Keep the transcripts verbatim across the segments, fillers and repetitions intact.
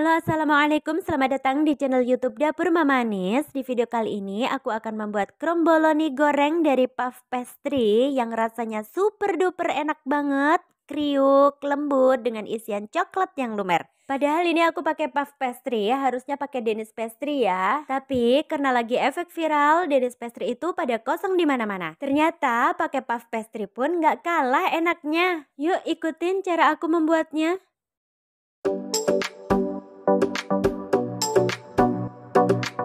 Halo, assalamualaikum, selamat datang di channel YouTube Dapur Mama Manis. Di video kali ini aku akan membuat cromboloni goreng dari puff pastry yang rasanya super duper enak banget, kriuk, lembut dengan isian coklat yang lumer. Padahal ini aku pakai puff pastry ya, harusnya pakai Danish pastry ya. Tapi karena lagi efek viral, Danish pastry itu pada kosong di mana-mana. Ternyata pakai puff pastry pun nggak kalah enaknya. Yuk ikutin cara aku membuatnya.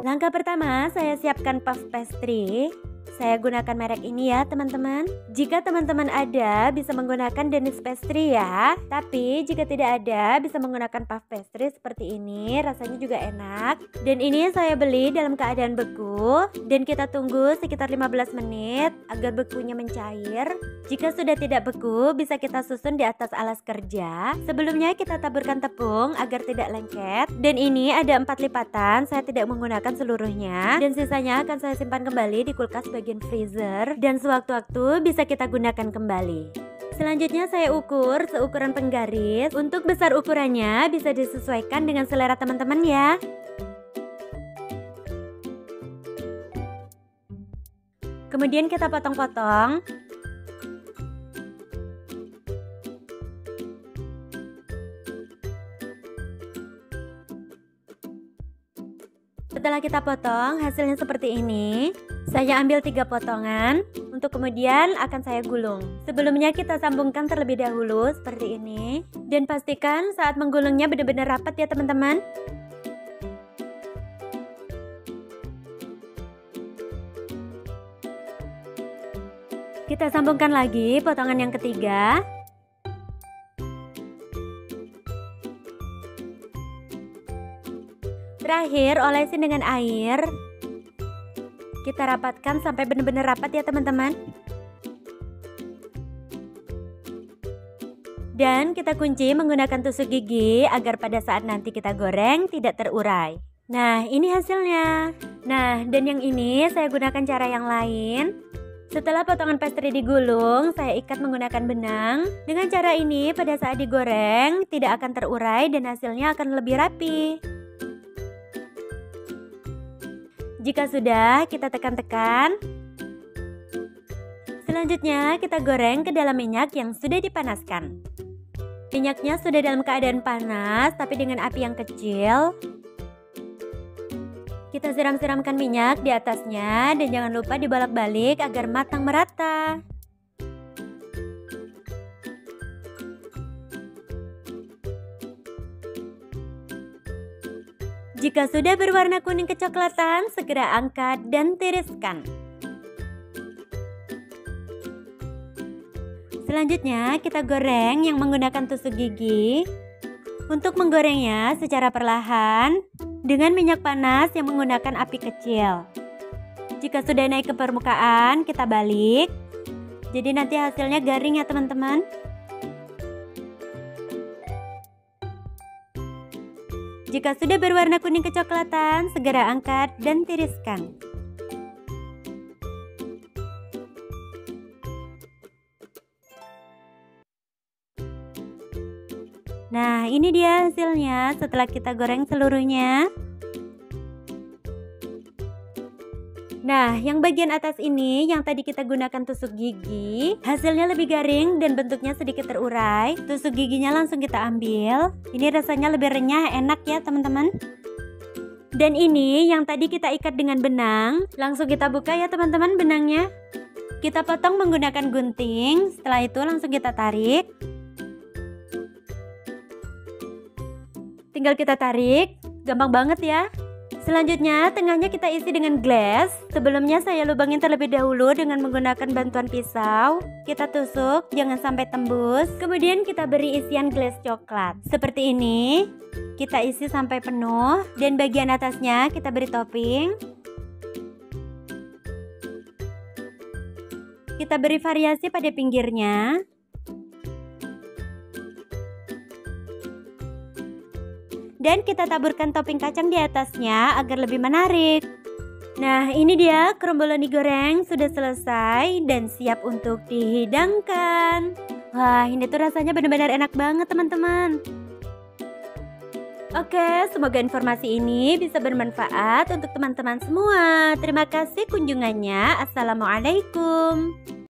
Langkah pertama, saya siapkan puff pastry. Saya gunakan merek ini ya teman-teman. Jika teman-teman ada, bisa menggunakan Danish pastry ya. Tapi jika tidak ada, bisa menggunakan puff pastry seperti ini. Rasanya juga enak. Dan ini saya beli dalam keadaan beku. Dan kita tunggu sekitar lima belas menit agar bekunya mencair. Jika sudah tidak beku, bisa kita susun di atas alas kerja. Sebelumnya kita taburkan tepung agar tidak lengket. Dan ini ada empat lipatan. Saya tidak menggunakan seluruhnya. Dan sisanya akan saya simpan kembali di kulkas bagian freezer, dan sewaktu-waktu bisa kita gunakan kembali. Selanjutnya saya ukur seukuran penggaris. Untuk besar ukurannya bisa disesuaikan dengan selera teman-teman ya. Kemudian kita potong-potong. Setelah kita potong, hasilnya seperti ini. Saya ambil tiga potongan, untuk kemudian akan saya gulung. Sebelumnya kita sambungkan terlebih dahulu seperti ini. Dan pastikan saat menggulungnya benar-benar rapat ya teman-teman. Kita sambungkan lagi potongan yang ketiga. Terakhir, olesin dengan air. Kita rapatkan sampai benar-benar rapat ya teman-teman. Dan kita kunci menggunakan tusuk gigi agar pada saat nanti kita goreng tidak terurai. Nah, ini hasilnya. Nah, dan yang ini saya gunakan cara yang lain. Setelah potongan pastry digulung, saya ikat menggunakan benang. Dengan cara ini pada saat digoreng tidak akan terurai dan hasilnya akan lebih rapi. Jika sudah, kita tekan-tekan. Selanjutnya, kita goreng ke dalam minyak yang sudah dipanaskan. Minyaknya sudah dalam keadaan panas, tapi dengan api yang kecil. Kita siram-siramkan minyak di atasnya, dan jangan lupa dibolak-balik agar matang merata. Jika sudah berwarna kuning kecoklatan, segera angkat dan tiriskan. Selanjutnya, kita goreng yang menggunakan tusuk gigi. Untuk menggorengnya secara perlahan dengan minyak panas yang menggunakan api kecil. Jika sudah naik ke permukaan, kita balik. Jadi nanti hasilnya garing ya teman-teman. Jika sudah berwarna kuning kecoklatan, segera angkat dan tiriskan. Nah, ini dia hasilnya setelah kita goreng seluruhnya. Nah, yang bagian atas ini yang tadi kita gunakan tusuk gigi, hasilnya lebih garing dan bentuknya sedikit terurai. Tusuk giginya langsung kita ambil. Ini rasanya lebih renyah, enak ya teman-teman. Dan ini yang tadi kita ikat dengan benang, langsung kita buka ya teman-teman benangnya. Kita potong menggunakan gunting, setelah itu langsung kita tarik. Tinggal kita tarik, gampang banget ya. Selanjutnya, tengahnya kita isi dengan glass. Sebelumnya saya lubangin terlebih dahulu dengan menggunakan bantuan pisau. Kita tusuk, jangan sampai tembus. Kemudian kita beri isian glass coklat. Seperti ini, kita isi sampai penuh. Dan bagian atasnya kita beri topping. Kita beri variasi pada pinggirnya. Dan kita taburkan topping kacang di atasnya agar lebih menarik. Nah, ini dia cromboloni goreng sudah selesai dan siap untuk dihidangkan. Wah, ini tuh rasanya benar-benar enak banget teman-teman. Oke, semoga informasi ini bisa bermanfaat untuk teman-teman semua. Terima kasih kunjungannya. Assalamualaikum.